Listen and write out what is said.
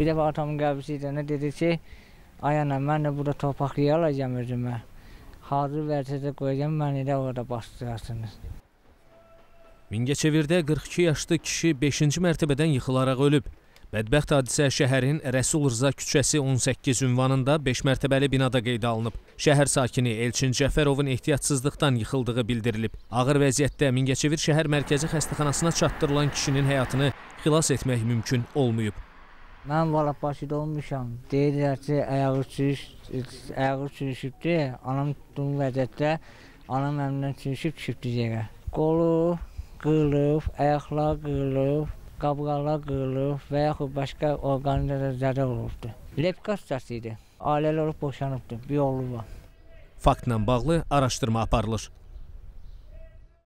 Bir dəfə atamın qəbisi edəndə dedi ki, ay ana, mən də burada torpaqlıya alacağım özümə. Hazır vəziyyətə qoyacağım, məni də orada bastırarsınız. Mingəçevirdə 42 yaşlı kişi 5-ci mərtəbədən yıxılaraq ölüb. Bədbəxt hadisə şəhərin Rəsul Rza küçəsi 18 ünvanında 5 mərtəbəli binada qeydə alınıb. Şəhər sakini Elçin Cəfərovun ehtiyatsızlıqdan yıxıldığı bildirilib. Ağır vəziyyətdə Mingəçevir şəhər mərkəzi xəstəxanasına çatdırılan kişinin həyatını xilas etmək mümkün olmayıb. Mən Valabbaşıda olmuşam. Deyirlər ki, ayağı çürüşübdü. Anam tutduğum vəziyyətdə anam əmdən çürüşübdü yerə. Qolu qırılıb, ayaqlar qırılıb. Qabqalar qırılıb və yaxud başqa orqanlara zərər olubdur. Leptospiroz idi. Ailələr olub boşanıbdır. Bir oğlu var. Faktla bağlı araşdırma aparılır.